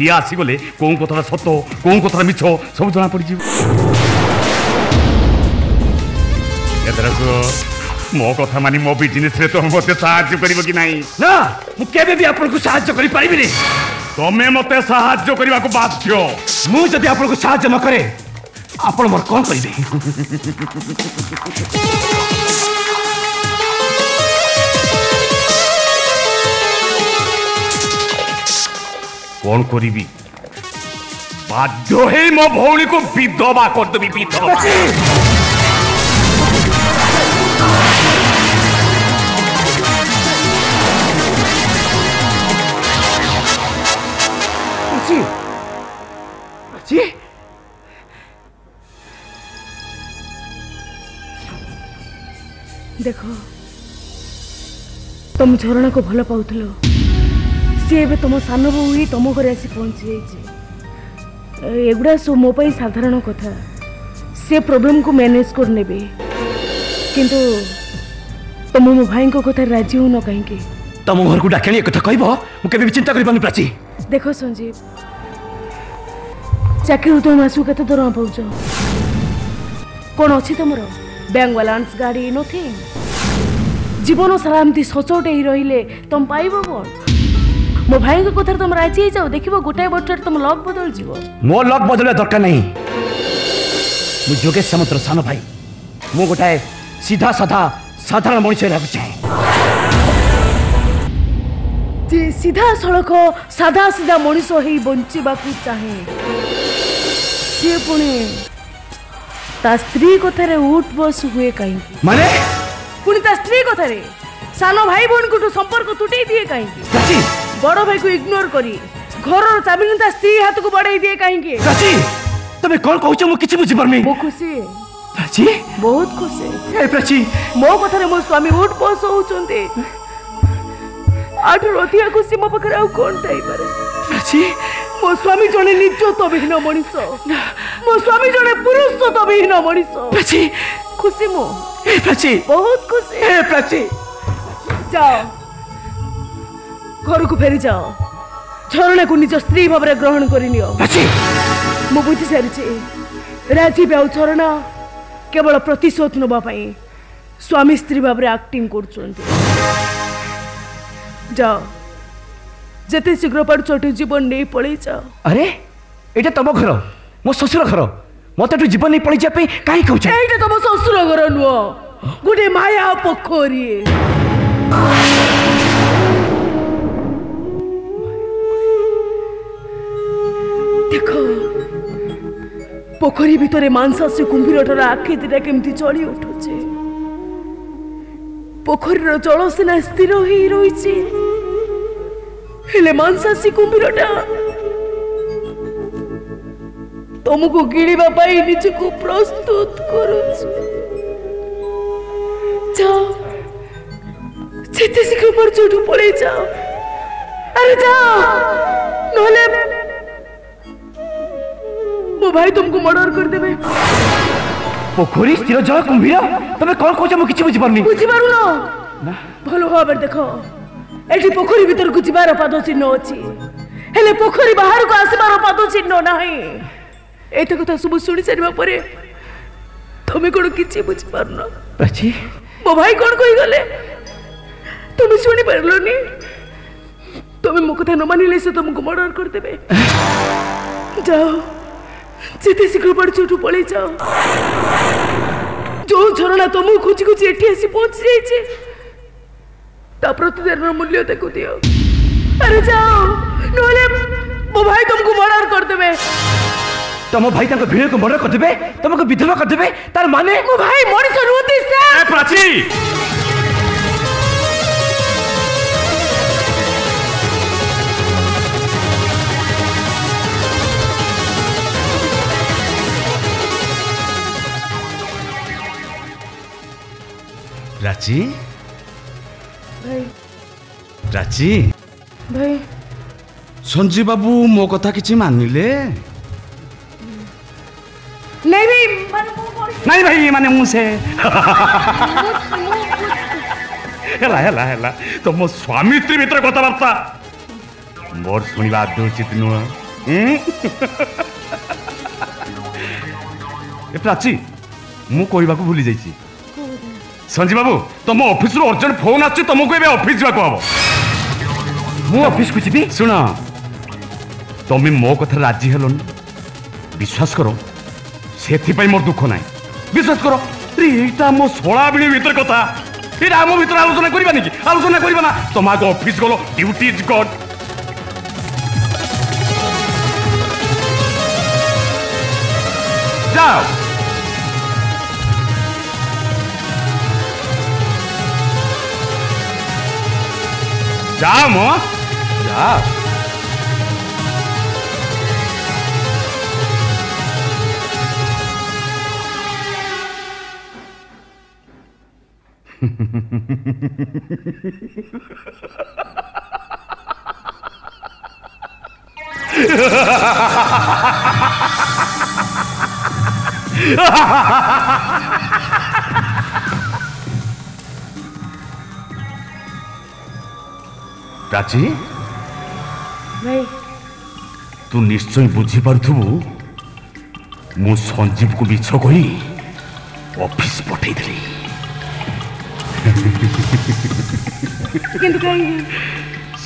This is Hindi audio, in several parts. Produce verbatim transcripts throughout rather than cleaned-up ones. सी आसीगले कौन कथा सत कौन कथा मिछ सब जना पड़ मो कथा मानी मो बिजनेस रे तुम मत साहय कर कि नहीं ना मुझे भी आपको साहय कर पारि तुम्हें मत साहय करने को बाध्य मुझे आपको साहय न कै आप मोर कौन करेंगे कौन करी बाध्य है मो भौणी को विधवा करदेवी विधवा देखो तुम झरणा को भल पाउथलो सी ए तुम सान बो ही तुम घर आसी पहुँची एगुड़ा सब मो साधारण कथा से प्रॉब्लम को मैनेज कर ने किंतु तुम मो भाई को कथा राजी हो न कहीं तुम घर को डाकणी एक कथा कहब मुझे चिंता कर प्राची देख संजीव चाकरी तुम आसू के दरमा पाऊ कौन अच्छी तुम बैंक बालांस गाड़ी नथिंग जीवन सारा एमती सचोटे रही तुम पाइब कौन मो भाई को कथर तुम राजी जाओ देखो गोटे बर्ष तुम लक बदल जीव मो लक बदल दरकार नहीं मु जोगेश सामंतर सान भाई मु गोटाए सीधा साधा साधारण मनुष्य चाहे सीधा सड़क साधा सीधा मनुष्य ही बंचा चाहे सी पुणी ता स्त्री कथार उठ बस हुए कहीं माने पुणी ता स्त्री कथार सान भाई बहन को संपर्क तुटे दिए कहीं बड़ भाई को इग्नोर करी घर चाबी स्त्री हाथ को बढ़ाई दिए कहीं तुम कौन कहू मु किसी बुझी परमे मो खुशी प्राची बहुत खुशी ए प्राची मो कथारे मो स्वामी उठ बस होउचंती आठ रोटिया खुशी मो पखरा औ कोन थाई पारे प्राची मो स्वामी जने निजो तो बिहिन मणिष मो स्वामी जने पुरुष तो बिहिन मणिष प्राची खुशी मो ए प्राची बहुत खुशी ए प्राची जाओ घर को फेरी जाओ झरणा को निज स्त्री भाव ग्रहण करनियो मु बुझी सारी राजी भी झरणा केवल प्रतिशोध नापी स्वामी स्त्री भाव एक्टिंग करते शीघ्र पार्टी जीवन नहीं पलि जाओ अरे ये तुम घर मो ससुर घर मत जीवन नहीं पलि जाए कहीं कहते तुम ससुर घर नुह गोटे माया पोखरी देखो पोखरी भितर मांसाशी कुंभीरटार आखि दिटा केमती जली उठुचे पोखरीर जल सिना स्थिर हो रही हेले मांसाशी कुंभीरटा तुमको गिळिबा पाई निजको प्रस्तुत करुचे जाओ जेते शीघ्र पारुछ पळेइ जाओ अरे जाओ नहले मो भाई तुमको मर्डर कर देबे पोखरी स्थिर जल कुंभीर तमे कोन कोचा मु किछि बुझि परनी बुझि पारु न ना भलो होबे देखो एठी पोखरी भीतर को जिबार पादो चिन्ह अछि हेले पोखरी बाहर को आसीबार पादो चिन्ह नाही एते कथा सब सुनि सरिबा परे तमे कोन किछि बुझि पारु न अछि मो भाई कोन कोइ गले तमे सुनि परलो नी तमे मो कथा न मानिले से तुमको मर्डर कर देबे जाओ जिते शीघ्र पड़ चोटू पड़े जाओ जो झरणा तुम खोजी खोजी एटी आसी पहुंच जाइए ता प्रतिदान मूल्य देखो दियो अरे जाओ नोले मो भाई तुमको मर्डर कर देबे तुम भाई ताको भिड़े को मर्डर कर देबे तुमको विधवा कर देबे तार माने मो भाई मरी तो रोती से ए प्राची प्राची भाई प्राची भाई संजीव बाबू मो कथा किछि मानिले नहीं भाई नहीं भाई माने मु से हला हला हला तो मो स्वामी स्त्री भीतर कथा बार्ता मोर सुनिबा उचित नुह प्राची मु कहबाकू भूली जाइछि संजी बाबू तुम ऑफिस रो अर्जेंट फोन आछि तुमको एबे ऑफिस जाको हबो मु ऑफिस कुछ भी सुना तुम मो कथा राजी हेलन विश्वास करो सेथि पई मोर दुख नाही विश्वास करो एटा मो सोळा बिणी भीतर कथा एटा हम भीतर आलोचना करबानी कि आलोचना करबाना तुमको ऑफिस गलो ड्यूटी इज गॉड जाओ जाओ मो जाओ प्राची भाई तू निश्चय बुझी पार्थुबु मु संजीव को मिछ कही ऑफिस पठे दिली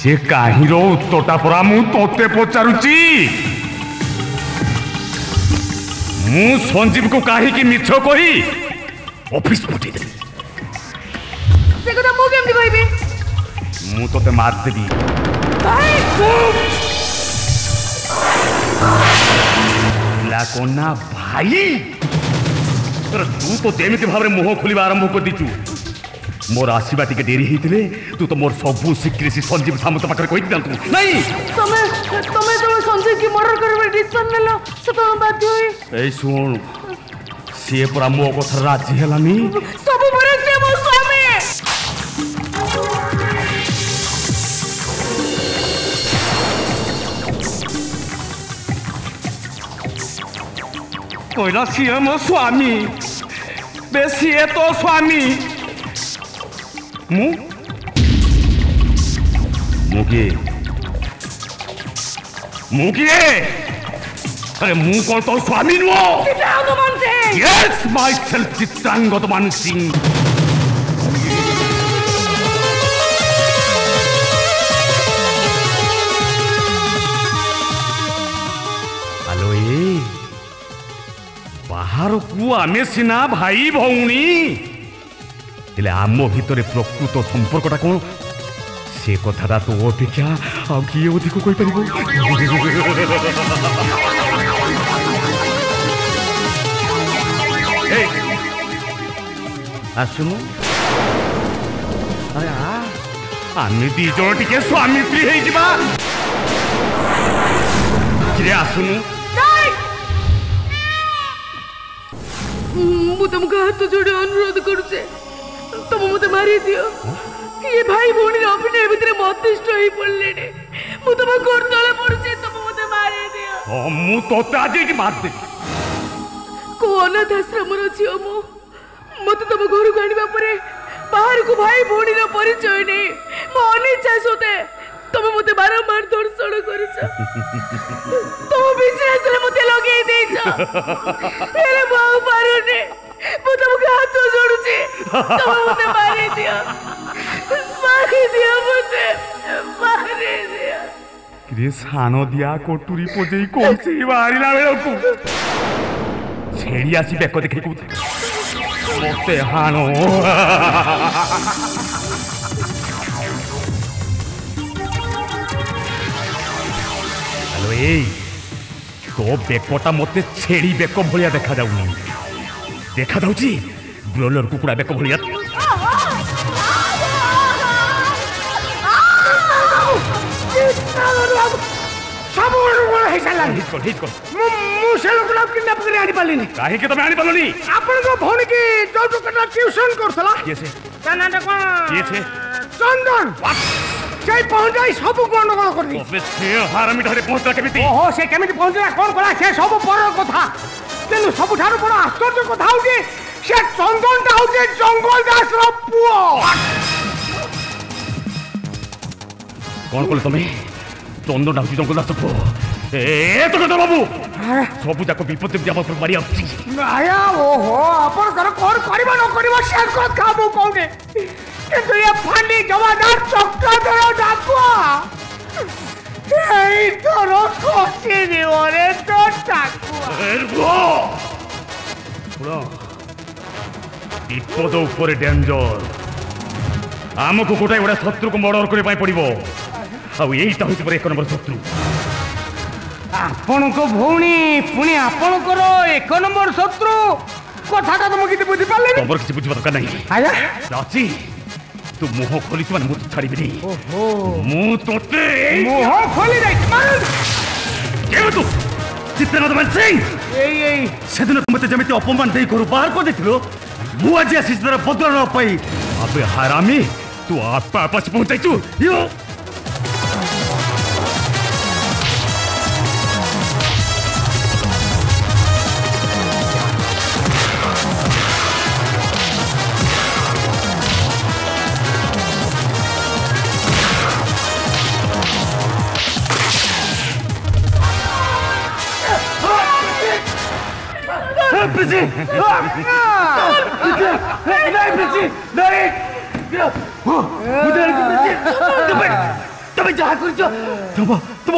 से कहीं उत्तरटा परा मु तोते पचारुची मु संजीव को कहीं की मिछ कही ऑफिस पठे दे से कथा मु केमती कहबे मु तोते मार देबी ला कोना भाई तर तू तो देमिति भाबरे मुह खोली आरंभ कर दिचू मोर आशीर्वाद के डेरी हेतिले तू तो मोर सबु सिक्रेसी संजीव सामंत पाकर कोइ दल तू नहीं तमे तमे तो संजीव की मर्डर करबे डिसीजन लेलो से तो बाध्य होई ए सुन से पूरा मो कथा राजी हेलानी सबु बरे से मोर स्वामी कोइला से मोर स्वामी बेसी ए तो स्वामी मु मुके मुके अरे मु कौन तो स्वामी no Chitrangadaman Singh yes myself Chitrangadaman Singh hello ए बाहर को आमे सिना भाई भौणी इले आम भीतर प्रकृत संपर्कटा कौन से कथाटा तो अपेक्षा आ किए अधिक कही पार आसुन आम दीज टे स्वामी स्त्री हो आसुन मु तुमको हाथ जोड़े अनुरोध करुचे तुम तो मत मारी दियो ये भाई भूणी अपने भीतर मतिष्ठ होई पड़ले ने मु तुम गोर तले पड़ से तुम मत मारी दियो ओ मु तोते आज की मार दे कोन दशरमर जियो मु मत तुम घर गाणीबा परे बाहर को भाई भूणी रो परिचय ने मोनी चासोते तुम मत बारंबार दर्शन करछ तो बिजनेस रे मते लगे देछ मेरे बाऊ पारो ने बुता मुके हाथ जोड़ू छी तो मुते मारे दिया मारे दिया मुते मारे दिया कृष्णानो दिया कोटुरी पोजेई कोन से मारिला बेरो को छेड़ी आसी बेको देखै को मोते हानो हेलो ए तो बेकोटा मोते छेड़ी बेको भलिया देखा जाउनी देखा दौची ब्रोलर कुकुड़ा बेक भलिया सब बड़ हे साला हिट कर हिट कर मु मु से गुलाब किना पकड़े आनी पाली नहीं काहे के तमे आनी पालोनी आपन को भौनी के जोटो कटा ट्यूशन करसला येसे तानाटा को येसे चंदन जय पहुंचाई सब गंडगोल कर दी बे से हरामी धरे पहुंचला केमिति ओहो से केमिति पहुंचला कोन कोला से सब पर कथा तेनु सब ठारो बड़ा आश्चर्य कथा होजे से चंदन ता होजे जंगल दास रो पुओ कोन कोले तमे चंदन ता होजे जंगल दास रो पुओ बाबू सबू जाक विपत्ति मरी ओहो विपद उपरे डेंजर आमको गोटाए गोटे शत्रु को मर्डर करने पड़ो आईटा हूँ एक नंबर शत्रु आपण को भौणी पुणी आपण करो एक नंबर शत्रु कथा का तुम किसी बुझी पाले नंबर किसी बुझी दरकार नहीं आया राची तू मुह खोली माने मु छाड़ी भी नहीं ओहो मु तोते मुह खोली दे मार के तू जितना तो मन सिंह ए ए से दिन तुम मते जमिति अपमान दे करू बाहर को देखलो मु आज आसी तरह बदल न पाई अबे हरामी तू आपा आपस पहुंचाई तू यो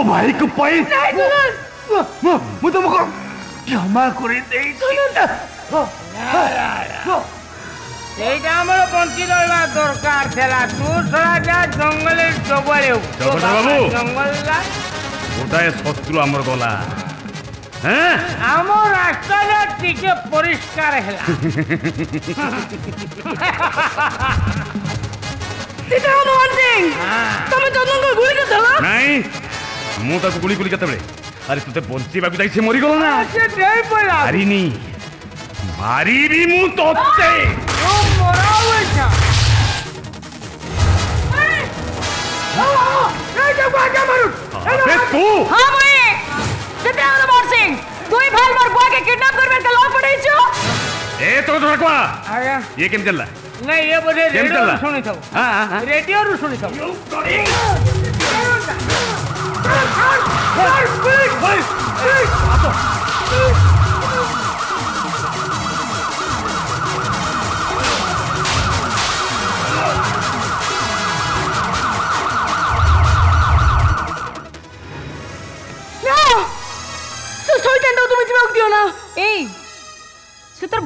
भाई को पाई तुमको क्षमा कर दरकार तू जा जंगल गोटाए शत्रु आमर गला आम रास्ता टीके परिष्कार मु ताको गुली गुली कते बे अरे तते बोलसी बाकी जाई से मरि गलो ना से देई पड़ा अरे नी मारी भी मु तोते ओ मोरा वचा ए ओ ए जा बा जा मारू ए तू हां भाई जते और मोर सिंह दुई भाई मोर बुआ के किडनैप करबे त लोग पड़ै छ ए तो रखवा आया ये केम चलला नहीं ये बोले रेडियो रु सुनि थाओ हां हां रेडियो रु सुनि थाओ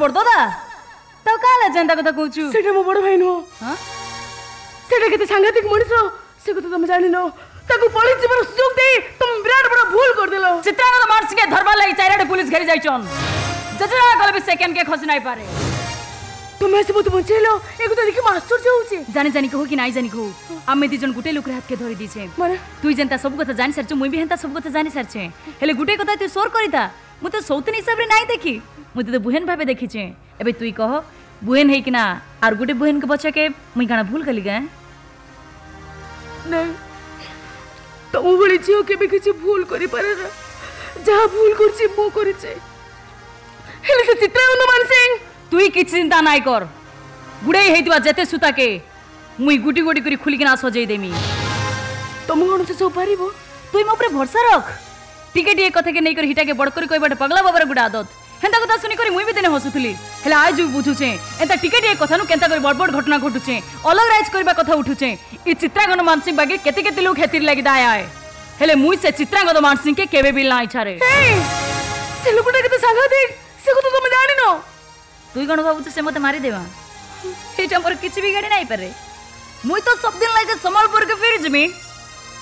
बड़दा तो काला जनता कथा कहूचु सेटा मो बड़ भाई नो हां सेटा केते सांघातिक मनुष्य से कथा तुम जानि नो ताको पुलिस जीवन सुयोग दे तुम विराट बड़ा भूल कर देलो चित्रानंद मार्च के धरबा लागि चारडे पुलिस घरी जाई छन जजरा गले भी सेकंड के खसि नाही पारे तुमे से बहुत बचेलो एको तो देखि आश्चर्य होउचे जानि जानि कहू कि नाही जानि कहू आमे दिजन गुटे लोक हाथ के धरि दिछे माने तू जनता सब कथा जानि सरछ मुई भी हंता सब कथा जानि सरछे हेले गुटे कथा तू शोर करिता मु तो सौतन हिसाब रे नाही देखि मु तो बुहेन भाबे देखि छे एबे तू कह बुहेन है कि ना आर गुटे बुहेन के बच्चा के मुई गाना भूल कली गए नहीं तुम भूल झील के किसी भूल कर जहाँ भूल करसे तुई कि चिंता नाई कर गुड़े होता जेते सूता के मुई गुटी गुटी कर खोलिकिना सजे देमी तुम कौन से सब पार तुम मोबाइल भरसा रख टीके कथा के लेकर हिटा के बड़कर कहबाटे पगला बाबार गोटे आदत हेंता कथा सुनिकर मुई भी तेने हसुथली हेला आज बुझुचे एंता टिके टिके कथानु केंता कर बड़बड़ घटना घटुचे अलग राज करबा कथा उठुचे इ चित्रांगद मानसिंह बागे केते केते लोग हेतिर लागि दाय आए हेले मुई से चित्रांगद मानसिंह के केबे बिल ना इछारे से लोगटा केते सांगा दे से को तुम जानि नो तुई गण बाबू से मते मारी देवा एटा पर किछि भी गाडी नाही पारे मुई तो सब दिन लागे संबलपुर के फिर जमी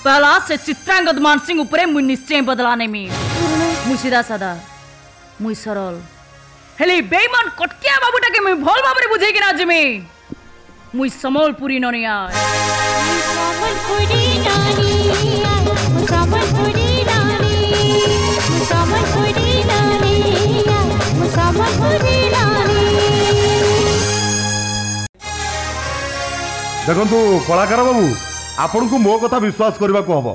पहला से चित्रांगद मानसिंह ऊपर मुई निश्चय बदला नेमी मुई सीधा साधा मुई सरल हेले बेईमान कटकिया बाबूटा के मुई भोल बाबरे बुझे कि ना जमे मुई संबलपुरी ननिया संबलपुरी नानी संबलपुरी नानी संबलपुरी नानी संबलपुरी नानी देखंतु कलाकार बाबू आपन को मो कथा विश्वास करबा को हबो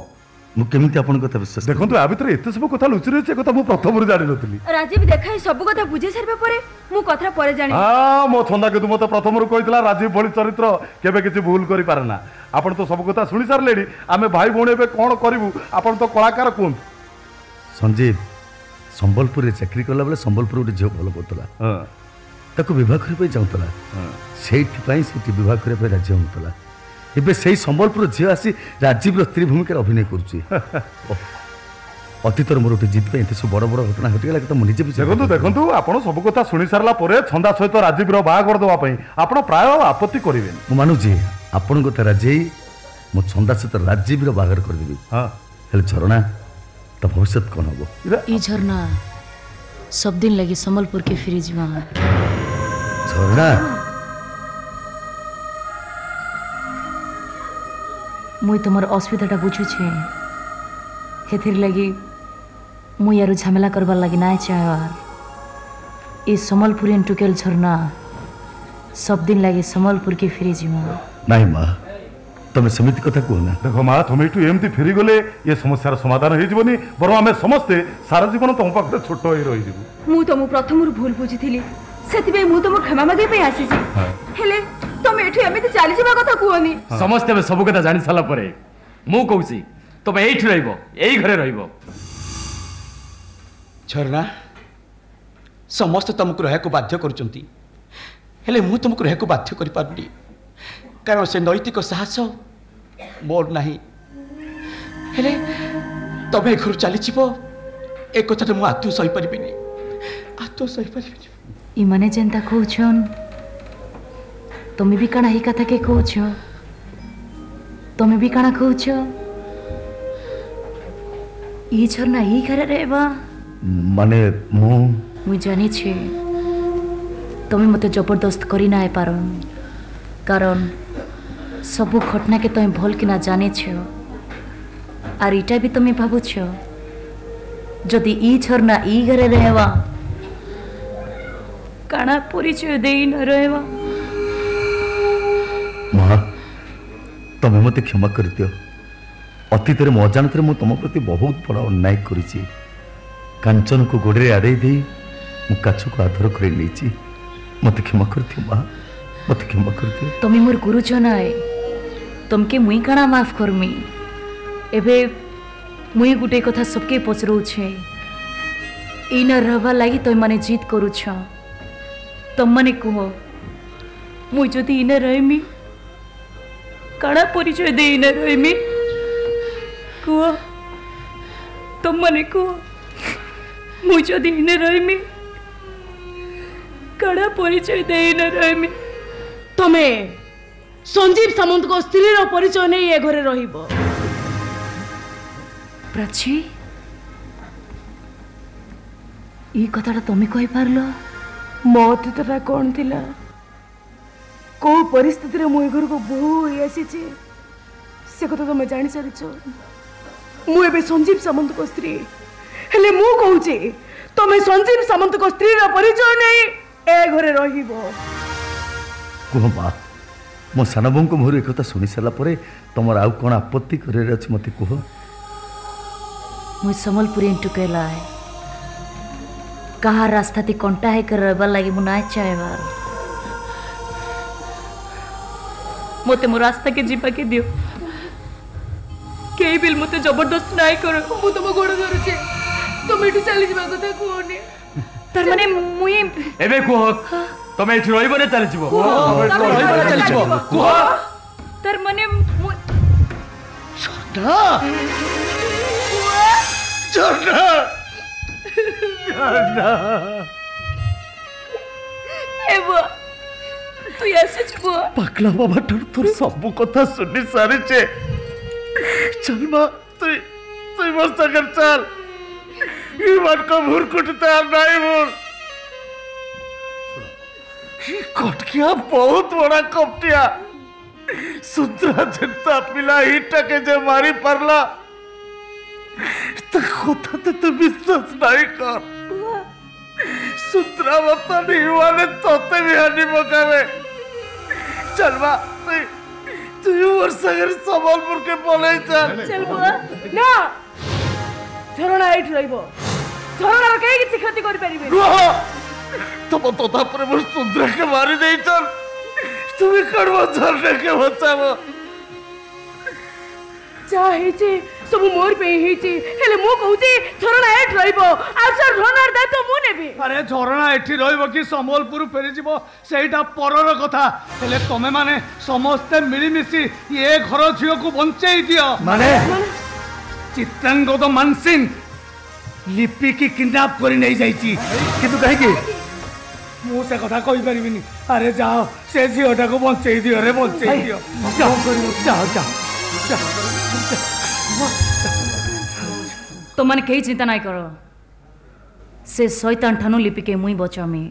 मु केमिति आपन कथा विश्वास देखंतु आ भीतर एते सब कथा लुचि रहिछ कथा मु प्रथम रे जानि नथली राजीव देखाई सब कथा बुझे सरबे परे मु कथा परे जानि हां मो थंदा के तुम तो प्रथम रे कहितला राजीव भली चरित्र केबे किछि भूल करि पारना आपन तो सब कथा सुनि सर लेडी आमे भाई बोने बे कोन करिवु आपन तो कलाकार कोन संजीव संबलपुर चाकरी कला बेल संबलपुर गोटे झील भल कर बहुत चाहूला से बहुत राज्य होता एवं से संबलपुर झील आसी राजीव स्त्री भूमिकार अभिनय कर अतीतर मोर गोटे जीत सब बड़ बड़ घटना घटीगला कि मुझे देखो देखो आपड़ सब कथा शुणी सारापर छंदा सहित राजीव बाहागर देवाई आप प्राय आपत्ति करें मुझे मानुजी आपण कथा राजी मो छंदा सहित राजीव बाहागर करदेवी। हाँ झरणा तो भविष्य कौन हम झरणा सब दिन लगे संबलपुर के फिर झरणा मुई तुम असुविधा बुझुचे लगी मुई यार झमेला करवार लगी ना चाहवार ये संबलपुरी टुकेल झरना सब दिन लगे संबलपुर के फिर नहीं माँ तुम सेमती कथा कहना देख माँ तुम यू एमती फेरीगले ये समस्यार समाधान होनी बर आम समस्ते सारा जीवन तुम पाखे छोट हो रही मुझ तुम प्रथम भूल बुझी से मुझ तुम क्षमा मागे आसी तमे एठी एमिति चाली जेबा कथा कुओनी समस्ते सब कथा जानि साला परे मु कहूसी तमे एठी रहइबो एई घरे रहइबो झरना समस्त तुमको रहको बाध्य करचंती हेले मु तुमको रहको बाध्य करि पाबडी कारण से नैतिक साहस मोर नाही हेले तमे घर चाली जिवो एक कथाते मु आतु सहि परिबिनी आतु सहि परिबिनी ई माने चिंता कहउछन तुम्हें भी काना ही कथा के कौच तुम्हें भी काना कौच ये झरना ही घरे रहबा माने मु मु जाने छे तुम्हें मते जबरदस्त करी ना पारो कारण सब घटना के तुम्हें भल कि ना जाने छे आर इटा भी तुम्हें भावुछ जदि ई झरना ई घरे रहबा काना परिचय देई न रहबा माँ तुम्हें मत क्षमा कर दियो अतीत मो अजाणत मु तुम प्रति बहुत बड़ा अन्याय करी कांचन को गोड़े आड़े दे मु काछ को आदर कर मत क्षमा कर दियो माँ मत क्षमा कर दियो तुम्हें मोर गुरुजन आए तुमके मुई काना माफ करमी एबे मुई गोटे कथा सबके पचरौछे ई न रहबा लागी तुम माने जिद करूछ तुम माने कह मुई जदि ई न रहमी काड़ा परिचय दे न रही कह तुम मैंने कह मुझे न रही काड़ा परिचय दे न रही तुम्हें संजीव सामंत को स्त्री परिचय नहीं ये घरे रहिबो प्राची ये कथा तुम्हें कही पारल मो अतीतटा कौन थिला को परिस्थिति रे मुई घर को बहु आसी से कथा तुम जानी सारिच मुझे संजीव सामंत को स्त्री हेले मु कहूची तुम्हें संजीव सामंत को स्त्री रा परिचय नहीं ए घरे रहिबो को बा मो सानबों को मोर एक कथा सुनी सला परे तमर आउ कोन आपत्ति करे रछ मते कह मुई संबलपुर इंटु केला है कहा रास्ता ती कोंटा है कर रहबा लागी मुना चाहेवा मोते मो रास्ता के जीपा के दियो कई बिल मोते जबरदस्त नाई करो मु तुम गोड़ धरुचे तुम एठू चली जीवा कथा कोनी तर माने मुई एबे को तुम एठू रहिबो ने चली जीवो चली जीवो को तर माने छोटा छोटा छोटा एबो तू ऐसे चुप पकला बाबा डर तोर सब कथा सुनी सारे छे चल मां तू तू मस्त कर चल ये बात का भूर कुटता नहीं भूर ये कटकिया बहुत बड़ा कपटिया सुंदरा जनता पिला हिटा के जे मारी परला तो खोता तो तू विश्वास नहीं कर सुंदरा बता नहीं हुआ ने तोते भी हनी मकावे चलवा तू तू और सगर संबलपुर के बोले चल चलवा ना झरणा आइट रहिबो झरणा कहीं किसी क्षति कर परिबे रुह तो तोता पर मोर सुंदर के मारी देई चल तुम्हें कड़वा झरने के बचाबो चाहे ची सब मोर पे ही ची हेले मो कहू ची झरना एठ रहिबो आ सर झरना दा तो मु नेबी अरे झरना एठी रहिबो कि संबलपुर फेरि जिवो सेटा परर कथा हेले तमे माने समस्त मिली मिसी ए घर झियो को बंचेई दियो माने चित्रांगो तो मानसिंह लिपि की किडनैप करि नै जाई ची किंतु कहि कि मु से कथा कहि परिबिनी अरे जाओ से झियोटा को बंचेई दियो रे बंचेई दियो जाओ करियो जाओ जाओ तो मन कहीं चिंता नहीं करो से शैतान ठानु लिपि के मुई बचा में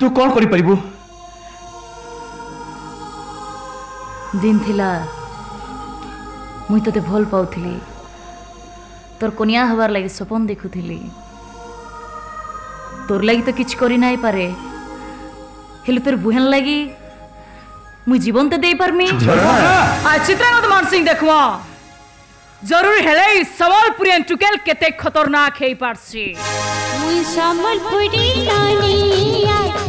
तू कौन करी परिबू दिन थिला मुई तते भल पाउथिली तोर कोनिया हवार लागि सपन देखुथिली तोर लागि तो किछ करी नहीं पारे हेले तोर बुहन लागि मु जीवन तो दे पर मी आ चित्रांगद मानसिंह देखवा जरूर हेले संबलपुरी टुकेल केते खतरनाक हेई पारसी मु संबलपुरी रानी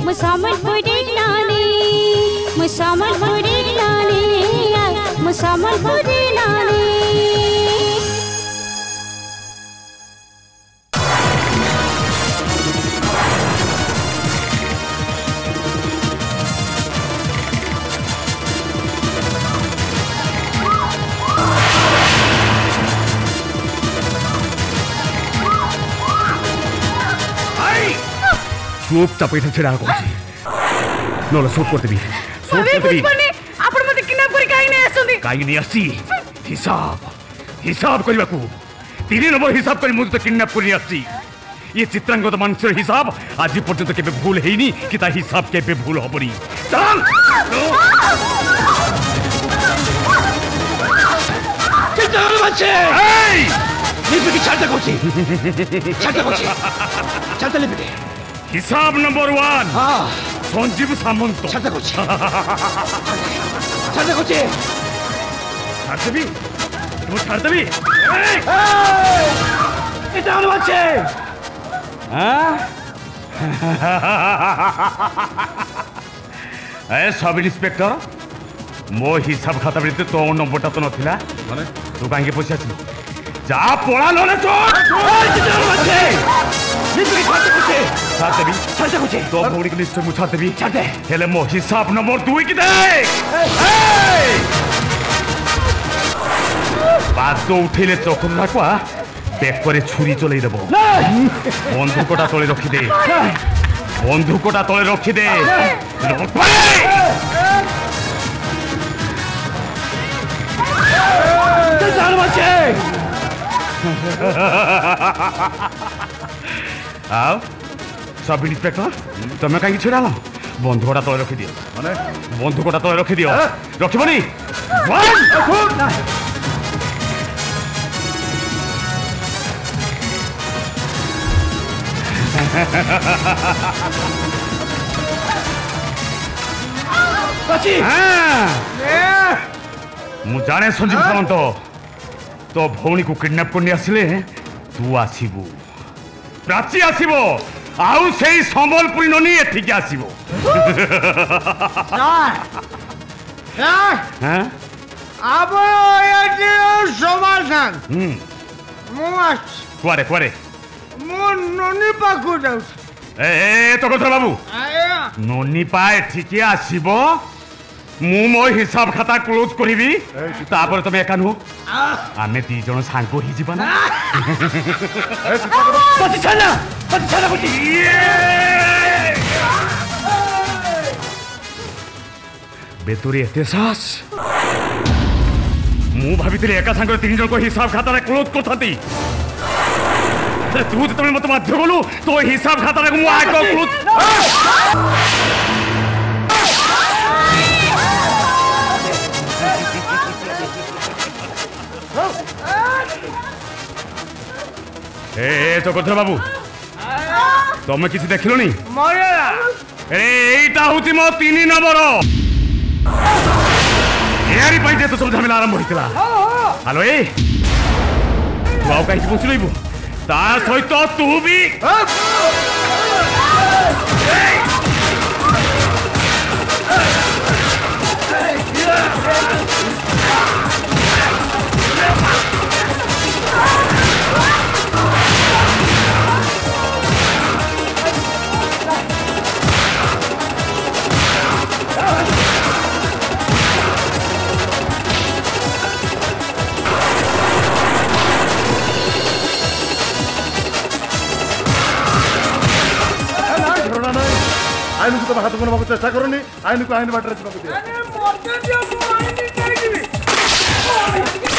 मु संबलपुरी रानी मु संबलपुरी रानी मु संबलपुरी रानी चुप चपेट छिड़ा को नोला सोप करते भी सोप करते भी आपण मते किडनैप करी काई नै आसुनी काई नै आसी हिसाब हिसाब करबा को तीन नंबर हिसाब करी मु तो किडनैप करी आसी ये चित्रांगद मानसर हिसाब आज पर्यंत केबे भूल हेइनी कि ता हिसाब केबे भूल होबनी चल चित्रांगद बच्चे ए लिपि की छाता कोची छाता कोची छाता लिपि हिसाब नंबर वन हाँ संजीव सामंत छाता कोची छाता कोची छाता भी तू छाता भी इतना बच्चे हाँ अरे सब इंस्पेक्टर मो हिसाब खाता भी तो नंबर टा तो न थिला तू कहीं के पूछा थी जा पोड़ा लोने तो इतना बच्चे निश्चित छाते कुचे छाते भी छाते कुचे दो घोड़ी के निश्चित मुझे छाते भी छाते हेले मो हिसाब नंबर दो ही किधर बात तो उठे ले तो कुम्भा को आ बैक पर एक छुरी चले इधर बो बंदूक कोटा तोले रखी दे बंदूक कोटा तोले रखी दे लोग पड़े चल बच्चे आओ सब इंस्पेक्टर तुम्हें कहीं छिड़ा बंधुकटा तले रखी दियो मैंने बंधुकटा तले रखी दियो रखबनी मु जाने संजीव सामंत तो भौणी को किडनैप करने आसिले तू आसबू प्राची आसीबो आउ सेई संबलपुरी ननी एठी के आसीबो हां हां अब एठी समाधान हम मोच कोरे कोरे मो ननी पाखु जाउ ए ए तो कोथरा बाबू ननी पा एठी के आसीबो मु मो हिसाब खाता क्लोज करिबी तापर तमे एकानु आमे ती जण सांगो हि जीवन पति छना पति छना पति बेतुरी एहसास मु भाबितले एका सांगो तीन जण को हिसाब खाता रे क्लोज कोथाती तू तमे मत बाध्य बोलू तो हिसाब खाता रे मु आ को क्लोज ए तो कोथरा बाबू तुम किसी देखिलो नहीं मरेला अरे एटा होती मो तीन नंबर यारी पइजे तो सब झमेला आरंभ होइतला हेलो ए तू आउ काई पूछ लइबू ता सहित तू भी आईन को तुम हाथ बनावा चेष्टा करूनी आईन को आईन बाटर को दिया अरे मरते दियो को आईन कर दिबी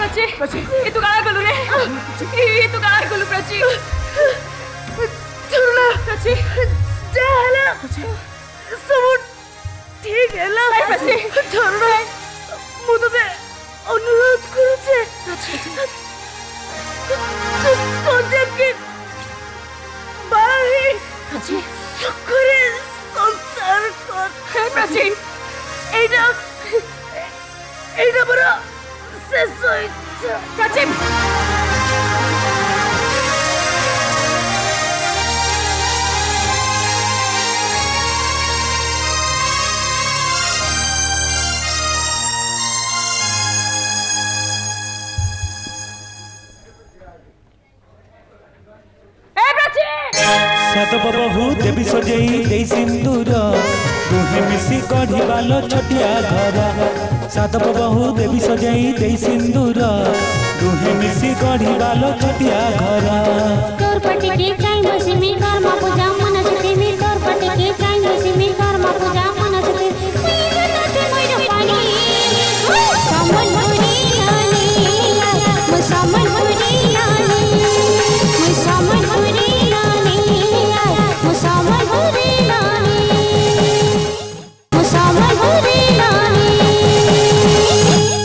बच्चे बच्चे ये तो गाना गलू रे ये तो गाना गलू बच्चे छोड़ना बच्चे जा हला सब ठीक है ला बच्चे छोड़ना मु तो अनुरोध करू छे तो जबकि बाई बच्चे करे संसार कर बच्चे एडा एडा बरा से सोच बच्चे तो बहु देवी सजई दे सिंदूर दुहे मिसी गढ़ीवालो छटिया घर सात बहु देवी सजई दे सिंदूर दुहे मिसी गढ़ीवालो छटिया घर।